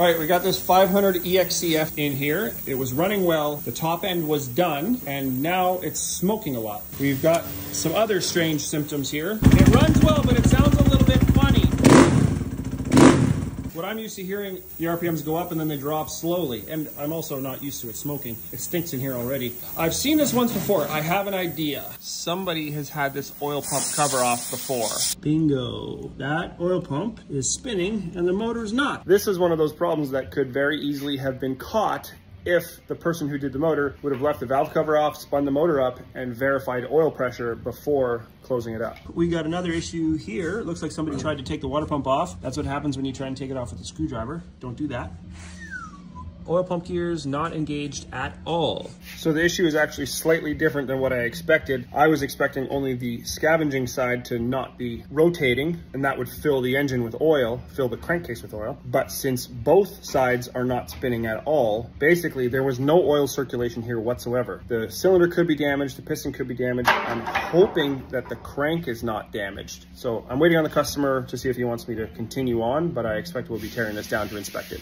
All right, we got this 500 EXCF in here. It was running well, the top end was done, and now it's smoking a lot. We've got some other strange symptoms here. It runs well, but it sounds a little bit funny. What I'm used to hearing, the RPMs go up and then they drop slowly. And I'm also not used to it smoking. It stinks in here already. I've seen this once before. I have an idea. Somebody has had this oil pump cover off before. Bingo. That oil pump is spinning and the motor's not. This is one of those problems that could very easily have been caught if the person who did the motor would have left the valve cover off, spun the motor up, and verified oil pressure before closing it up. We got another issue here. It looks like somebody tried to take the water pump off. That's what happens when you try and take it off with a screwdriver. Don't do that. Oil pump gears not engaged at all. So the issue is actually slightly different than what I expected. I was expecting only the scavenging side to not be rotating, and that would fill the engine with oil, fill the crankcase with oil. But since both sides are not spinning at all, basically there was no oil circulation here whatsoever. The cylinder could be damaged, the piston could be damaged. I'm hoping that the crank is not damaged. So I'm waiting on the customer to see if he wants me to continue on, but I expect we'll be tearing this down to inspect it.